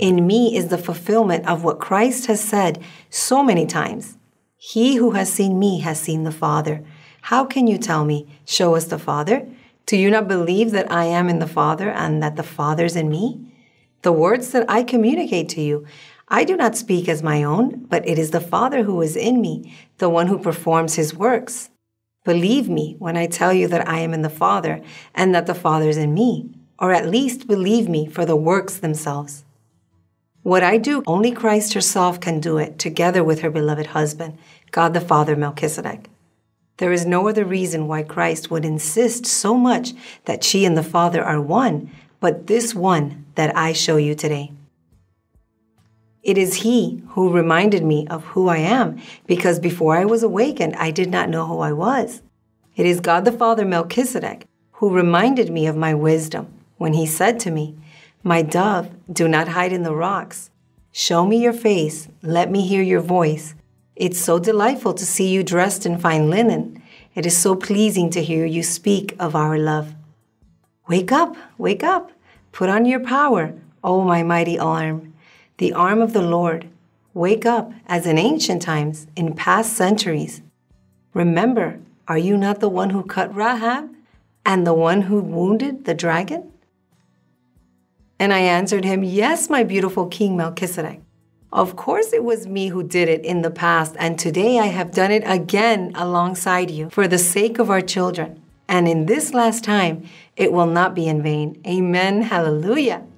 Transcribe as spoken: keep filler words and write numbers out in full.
in me is the fulfillment of what Christ has said so many times. He who has seen me has seen the Father. How can you tell me, show us the Father? Do you not believe that I am in the Father and that the Father is in me? The words that I communicate to you, I do not speak as my own, but it is the Father who is in me, the one who performs his works. Believe me when I tell you that I am in the Father and that the Father is in me, or at least believe me for the works themselves. What I do, only Christ herself can do it, together with her beloved husband, God the Father Melchizedek. There is no other reason why Christ would insist so much that she and the Father are one, but this one that I show you today. It is he who reminded me of who I am, because before I was awakened, I did not know who I was. It is God the Father Melchizedek who reminded me of my wisdom when he said to me, "My dove, do not hide in the rocks. Show me your face, let me hear your voice. It's so delightful to see you dressed in fine linen. It is so pleasing to hear you speak of our love. Wake up, wake up, put on your power, O my mighty arm. The arm of the Lord, wake up as in ancient times, in past centuries. Remember, are you not the one who cut Rahab and the one who wounded the dragon?" And I answered him, "Yes, my beautiful King Melchizedek. Of course it was me who did it in the past, and today I have done it again alongside you for the sake of our children. And in this last time, it will not be in vain." Amen. Hallelujah.